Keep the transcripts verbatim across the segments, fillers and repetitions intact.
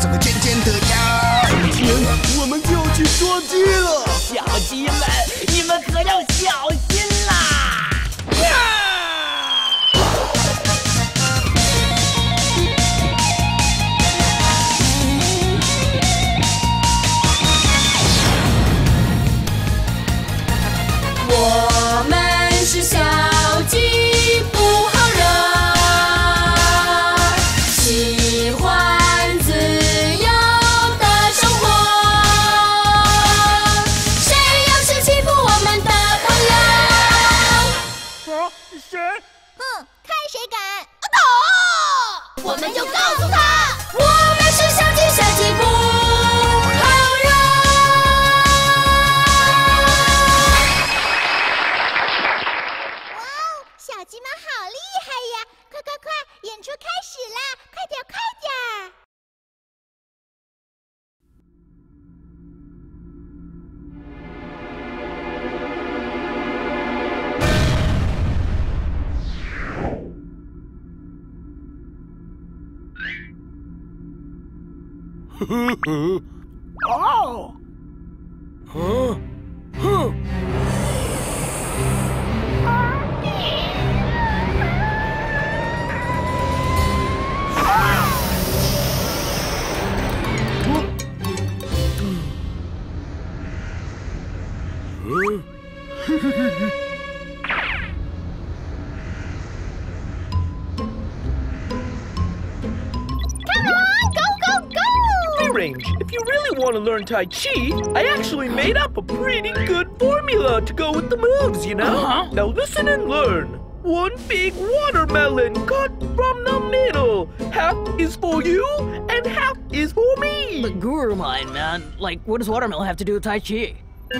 怎么尖尖的呀？停！我们就去捉鸡了。小鸡们，你们可要小心啦！啊 我们是小鸡，不好惹，喜欢自由的生活。谁要是欺负我们的朋友，啊，谁？嗯，看谁敢！啊，我们就告诉他，我们是小鸡，小鸡不。 演出开始啦！快点，快点！呵呵，哦，啊，哼。 If you really want to learn Tai Chi, I actually made up a pretty good formula to go with the moves, you know? Uh-huh. Now listen and learn. One big watermelon cut from the middle. Half is for you and half is for me. But Guru Mind, man, like what does watermelon have to do with Tai Chi? Uh?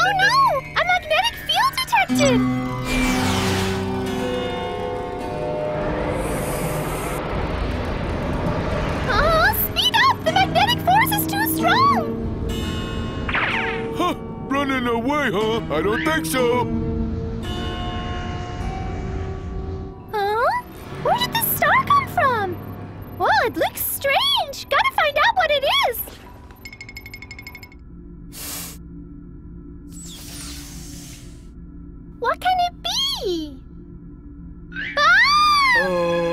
Oh no! A magnetic field detected! Huh, running away, huh? I don't think so. Huh? Where did this star come from? Whoa, it looks strange. Gotta find out what it is. What can it be? Ah! Uh...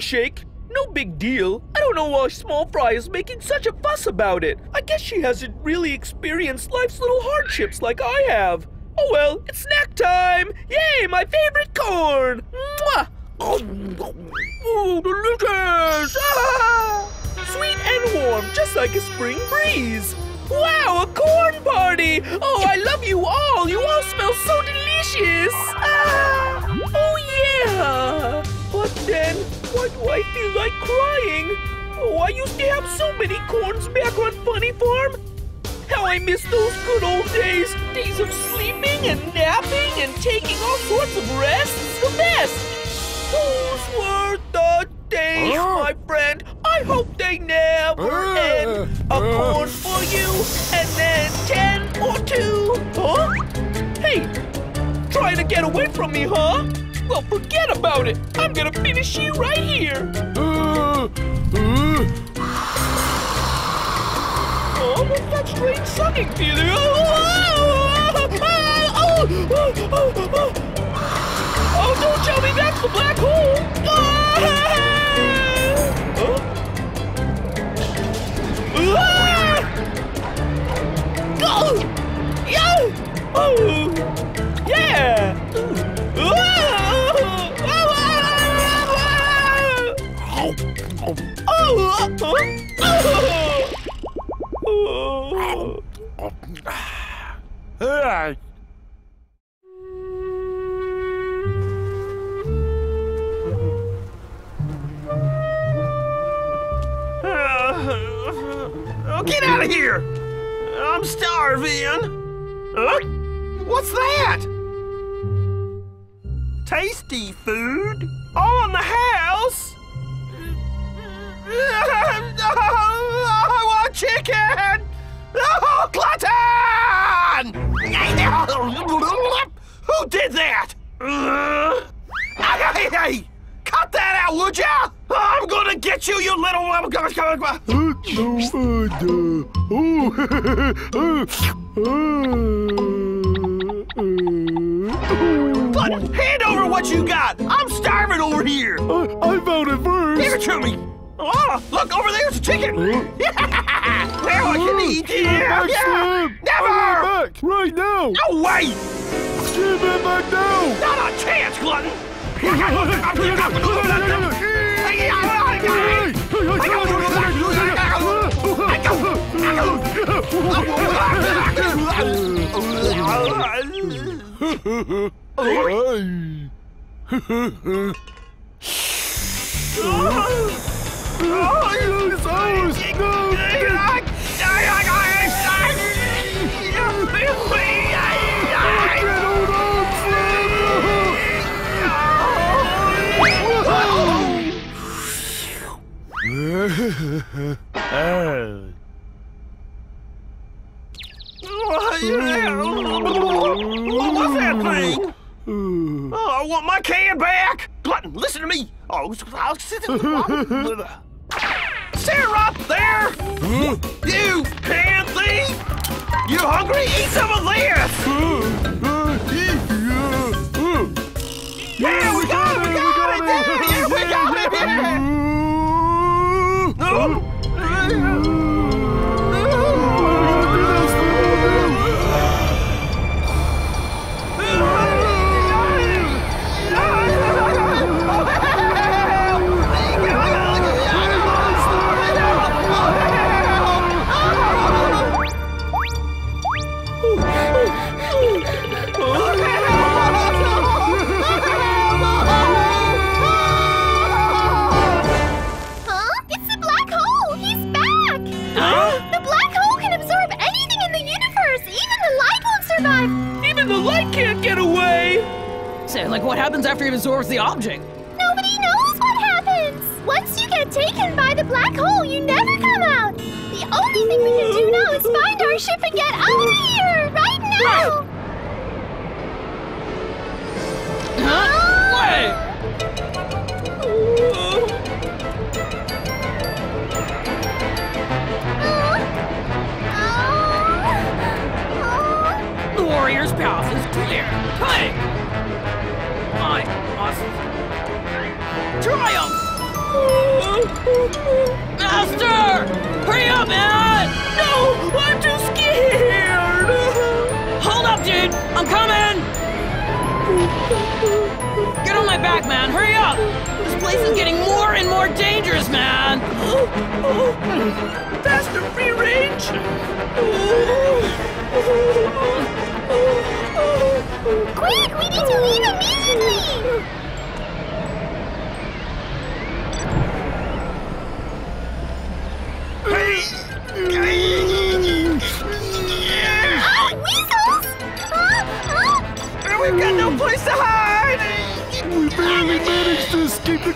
Shake? No big deal. I don't know why Small Fry is making such a fuss about it. I guess she hasn't really experienced life's little hardships like I have. Oh well, it's snack time! Yay, my favorite corn! Mwah! Oh, delicious! Ah! Sweet and warm, just like a spring breeze. Wow, a corn party! Oh, I love you all! You all smell so delicious! Ah! Oh yeah! But then, why do I feel like crying? Oh, I used to have so many corns back on Funny Farm. How I miss those good old days. Days of sleeping and napping and taking all sorts of rests. The best. Those were the days, uh, my friend. I hope they never uh, end. A uh, corn for you and then ten or two. Huh? Hey, trying to get away from me, huh? Well, forget about it. I'm gonna finish you right here. Uh, uh. Oh, what's that strange sucking feeling? Oh, oh, oh, oh, oh, oh, oh. Oh, don't tell me that's the black hole. Oh. Oh. Yo. Oh. Yeah. Oh. Oh. of here! I'm starving! Huh? What's that? Tasty food? All in the house? I want chicken! Oh, glutton! Who did that? Hey, hey, hey! Cut that out, would ya? I'm gonna get you, you little woman! But hand over what you got! I'm starving over here! I, I found it first! Give it to me! Oh, look, over there's a chicken! Yeah. There, I can eat! Yeah, yeah. Never! Back right now! No way! Give it back now! Not a chance, glutton! Oh. What was that thing? Oh, I want my can back! Glutton, listen to me! Oh, I'll sit there. Syrup there! You can thief! You hungry? Eat some of this! Yeah, we got it! We got it! Yeah, we got it! Yeah. Like, what happens after it absorbs the object? Nobody knows what happens! Once you get taken by the black hole, you never come out! The only thing we can do now is find our ship and get out of here! Right now! Huh? Wait! The warrior's path is clear! Hey! My awesome triumph! Master! Hurry up, man! No! I'm too scared! Hold up, dude! I'm coming! Get on my back, man! Hurry up! This place is getting more and more dangerous, man! Faster, free range! Quick! We need to leave immediately!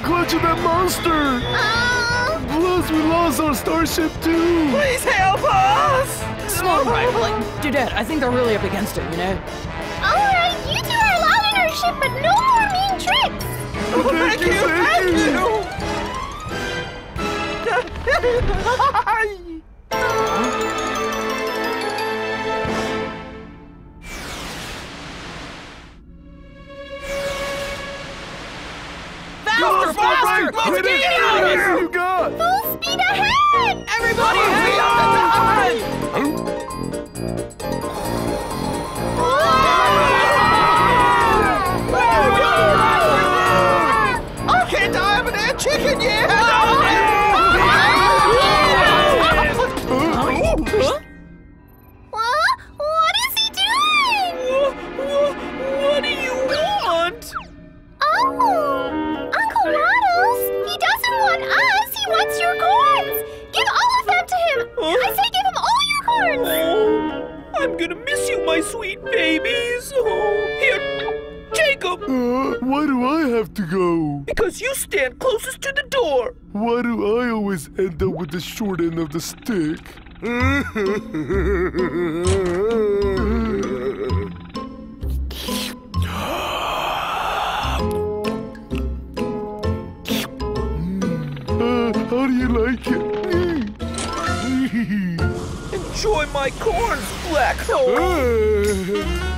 Clutching that monster! Oh. Plus, we lost our starship too! Please help us! Slow ride, like, Dudette, I think they're really up against it, you know? Alright, you two are allowed in our ship, but no more mean tricks! Oh, thank, thank you, thank you! Thank you. Let's get, get out of here! You got. Full speed ahead! Everybody, hang on! I can't die of that chicken yet! Huh? What is he doing? What do you want? Oh! He doesn't want us! He wants your corns! Give all of them to him! I say give him all your I'm gonna miss you, my sweet babies. Oh, here, Jacob. Uh, why do I have to go? Because you stand closest to the door. Why do I always end up with the short end of the stick? uh, how do you like it? Enjoy my corn, Black Hole!